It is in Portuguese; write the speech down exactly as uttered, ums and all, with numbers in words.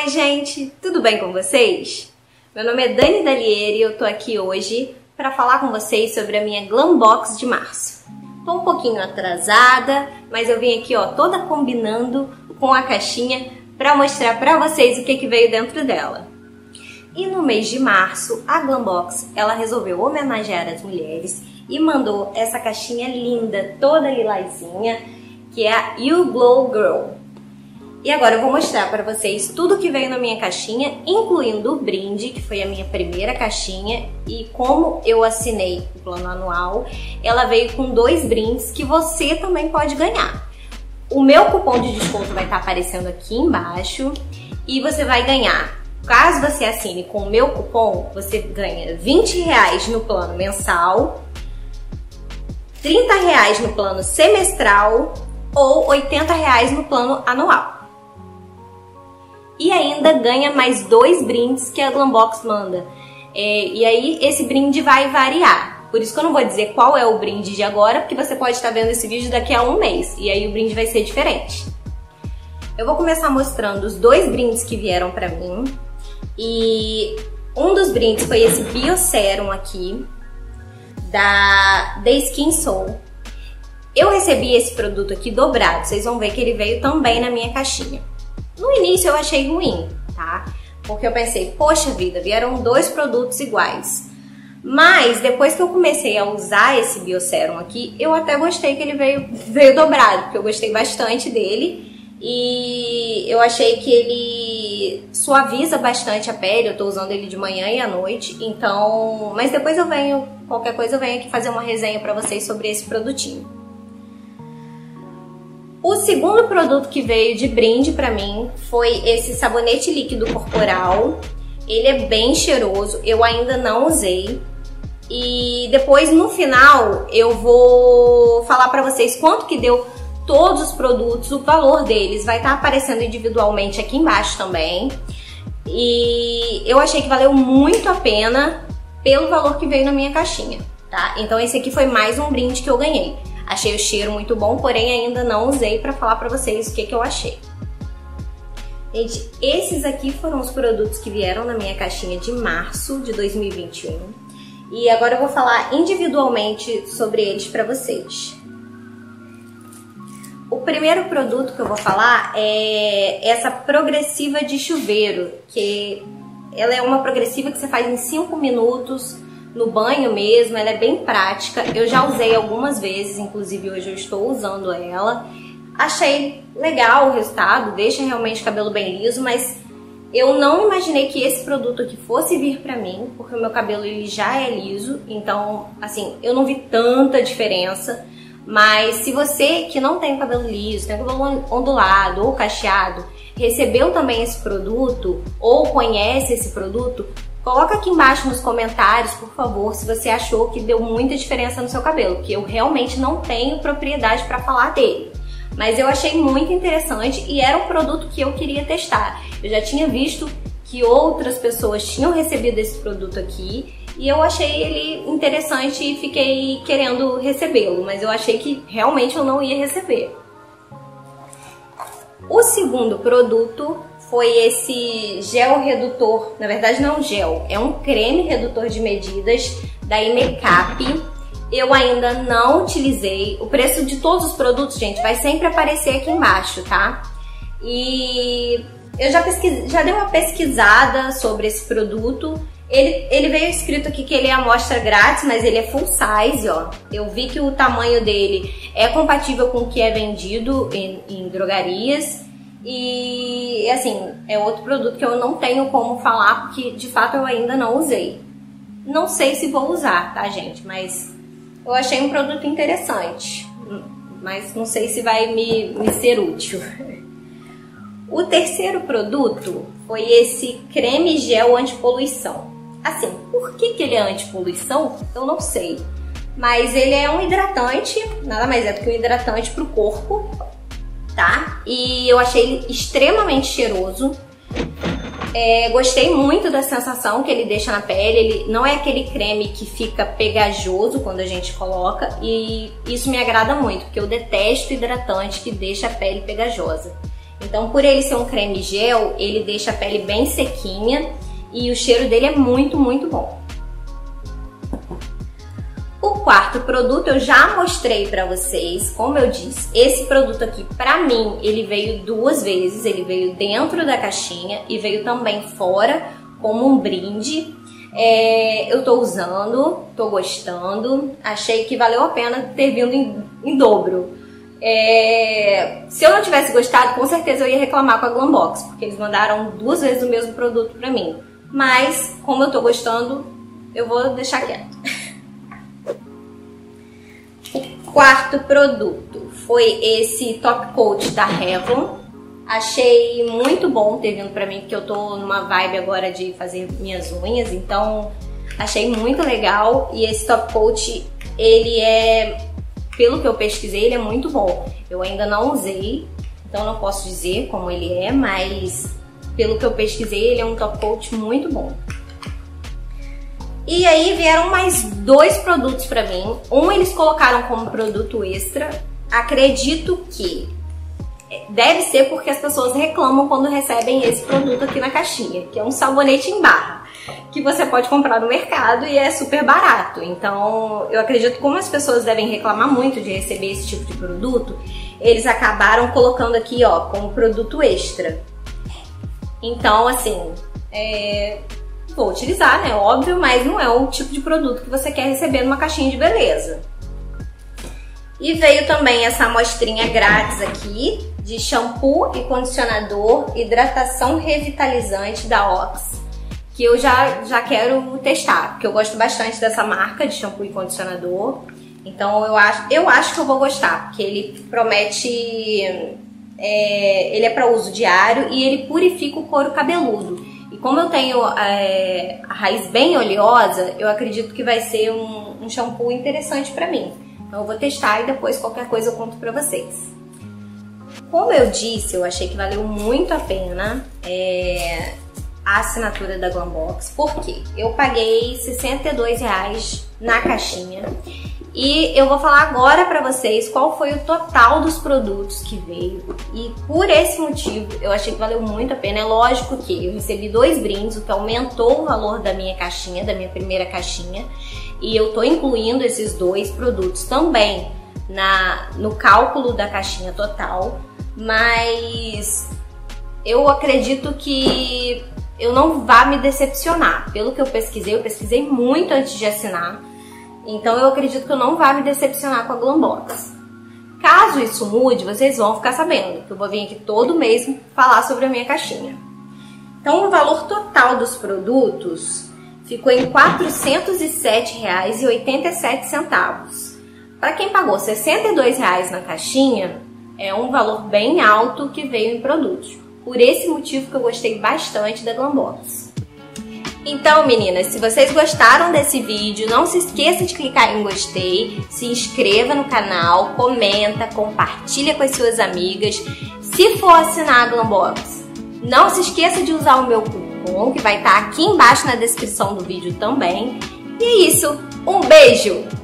Oi gente, tudo bem com vocês? Meu nome é Dani Dallier e eu tô aqui hoje para falar com vocês sobre a minha Glambox de março. Tô um pouquinho atrasada, mas eu vim aqui ó, toda combinando com a caixinha para mostrar para vocês o que, que veio dentro dela. E no mês de março, a Glambox, ela resolveu homenagear as mulheres e mandou essa caixinha linda, toda lilazinha, que é a You Glow Girl. E agora eu vou mostrar para vocês tudo que veio na minha caixinha, incluindo o brinde, que foi a minha primeira caixinha, e como eu assinei o plano anual, ela veio com dois brindes que você também pode ganhar. O meu cupom de desconto vai estar aparecendo aqui embaixo, e você vai ganhar, caso você assine com o meu cupom, você ganha vinte reais no plano mensal, trinta reais no plano semestral ou oitenta reais no plano anual. E ainda ganha mais dois brindes que a Glambox manda. É, e aí esse brinde vai variar. Por isso que eu não vou dizer qual é o brinde de agora, porque você pode estar vendo esse vídeo daqui a um mês. E aí o brinde vai ser diferente. Eu vou começar mostrando os dois brindes que vieram pra mim. E um dos brindes foi esse Bioserum aqui, da The Skin Soul. Eu recebi esse produto aqui dobrado. Vocês vão ver que ele veio também na minha caixinha. No início eu achei ruim, tá? Porque eu pensei, poxa vida, vieram dois produtos iguais. Mas depois que eu comecei a usar esse Bioserum aqui, eu até gostei que ele veio, veio dobrado, porque eu gostei bastante dele. E eu achei que ele suaviza bastante a pele, eu tô usando ele de manhã e à noite. Então, mas depois eu venho, qualquer coisa eu venho aqui fazer uma resenha pra vocês sobre esse produtinho. O segundo produto que veio de brinde pra mim foi esse sabonete líquido corporal. Ele é bem cheiroso, eu ainda não usei. E depois no final eu vou falar pra vocês quanto que deu todos os produtos, o valor deles. Vai estar aparecendo individualmente aqui embaixo também. E eu achei que valeu muito a pena pelo valor que veio na minha caixinha, tá? Então esse aqui foi mais um brinde que eu ganhei. Achei o cheiro muito bom, porém ainda não usei pra falar pra vocês o que, que eu achei. Gente, esses aqui foram os produtos que vieram na minha caixinha de março de dois mil e vinte e um. E agora eu vou falar individualmente sobre eles pra vocês. O primeiro produto que eu vou falar é essa progressiva de chuveiro, que ela é uma progressiva que você faz em cinco minutos... no banho mesmo, ela é bem prática. Eu já usei algumas vezes, inclusive hoje eu estou usando ela. Achei legal o resultado, deixa realmente o cabelo bem liso, mas eu não imaginei que esse produto aqui fosse vir pra mim, porque o meu cabelo ele já é liso, então assim, eu não vi tanta diferença. Mas se você que não tem cabelo liso, tem cabelo ondulado ou cacheado, recebeu também esse produto ou conhece esse produto, coloca aqui embaixo nos comentários, por favor, se você achou que deu muita diferença no seu cabelo, porque eu realmente não tenho propriedade para falar dele. Mas eu achei muito interessante e era um produto que eu queria testar. Eu já tinha visto que outras pessoas tinham recebido esse produto aqui e eu achei ele interessante e fiquei querendo recebê-lo, mas eu achei que realmente eu não ia receber. O segundo produto foi esse gel redutor, na verdade não gel, é um creme redutor de medidas da Imecap. Eu ainda não utilizei, o preço de todos os produtos, gente, vai sempre aparecer aqui embaixo, tá? E eu já, pesquise, já dei uma pesquisada sobre esse produto. Ele, ele veio escrito aqui que ele é amostra grátis, mas ele é full size, ó. Eu vi que o tamanho dele é compatível com o que é vendido em, em drogarias. E assim, é outro produto que eu não tenho como falar, porque de fato eu ainda não usei. Não sei se vou usar, tá gente? Mas eu achei um produto interessante, mas não sei se vai me, me ser útil. O terceiro produto foi esse creme gel antipoluição. Assim, por que que ele é antipoluição? Eu não sei. Mas ele é um hidratante, nada mais é do que um hidratante pro corpo, tá? E eu achei ele extremamente cheiroso. É, gostei muito da sensação que ele deixa na pele. Ele não é aquele creme que fica pegajoso quando a gente coloca. E isso me agrada muito, porque eu detesto hidratante que deixa a pele pegajosa. Então, por ele ser um creme gel, ele deixa a pele bem sequinha e o cheiro dele é muito, muito bom. O quarto produto eu já mostrei pra vocês, como eu disse, esse produto aqui, pra mim, ele veio duas vezes, ele veio dentro da caixinha e veio também fora, como um brinde. É, eu tô usando, tô gostando, achei que valeu a pena ter vindo em, em dobro. É, se eu não tivesse gostado, com certeza eu ia reclamar com a Glambox, porque eles mandaram duas vezes o mesmo produto pra mim. Mas, como eu tô gostando, eu vou deixar quieto. O quarto produto foi esse top coat da Revlon. Achei muito bom ter vindo pra mim, porque eu tô numa vibe agora de fazer minhas unhas, então achei muito legal. E esse top coat, ele é... Pelo que eu pesquisei, ele é muito bom. Eu ainda não usei, então não posso dizer como ele é, mas pelo que eu pesquisei, ele é um top coat muito bom. E aí vieram mais dois produtos pra mim. Um eles colocaram como produto extra. Acredito que deve ser porque as pessoas reclamam quando recebem esse produto aqui na caixinha, que é um sabonete em barra, que você pode comprar no mercado e é super barato. Então, eu acredito que como as pessoas devem reclamar muito de receber esse tipo de produto, eles acabaram colocando aqui, ó, como produto extra. Então, assim, é... vou utilizar, né? Óbvio, mas não é o tipo de produto que você quer receber numa caixinha de beleza. E veio também essa amostrinha grátis aqui, de shampoo e condicionador, hidratação revitalizante da Ox, que eu já, já quero testar, porque eu gosto bastante dessa marca de shampoo e condicionador. Então eu acho, eu acho que eu vou gostar, porque ele promete, é, ele é para uso diário e ele purifica o couro cabeludo. E como eu tenho é, a raiz bem oleosa, eu acredito que vai ser um, um shampoo interessante para mim. Então eu vou testar e depois qualquer coisa eu conto para vocês. Como eu disse, eu achei que valeu muito a pena, é... a assinatura da Glambox, porque eu paguei sessenta e dois reais na caixinha e eu vou falar agora pra vocês qual foi o total dos produtos que veio, e por esse motivo eu achei que valeu muito a pena. É lógico que eu recebi dois brindes, o que aumentou o valor da minha caixinha, da minha primeira caixinha, e eu tô incluindo esses dois produtos também na, no cálculo da caixinha total, mas eu acredito que eu não vá me decepcionar. Pelo que eu pesquisei, eu pesquisei muito antes de assinar, então eu acredito que eu não vá me decepcionar com a Glambox. Caso isso mude, vocês vão ficar sabendo, que eu vou vir aqui todo mês falar sobre a minha caixinha. Então o valor total dos produtos ficou em quatrocentos e sete reais e oitenta e sete centavos. Para quem pagou sessenta e dois reais na caixinha, é um valor bem alto que veio em produtos. Por esse motivo que eu gostei bastante da Glambox. Então, meninas, se vocês gostaram desse vídeo, não se esqueça de clicar em gostei, se inscreva no canal, comenta, compartilha com as suas amigas. Se for assinar a Glambox, não se esqueça de usar o meu cupom, que vai estar aqui embaixo na descrição do vídeo também. E é isso, um beijo!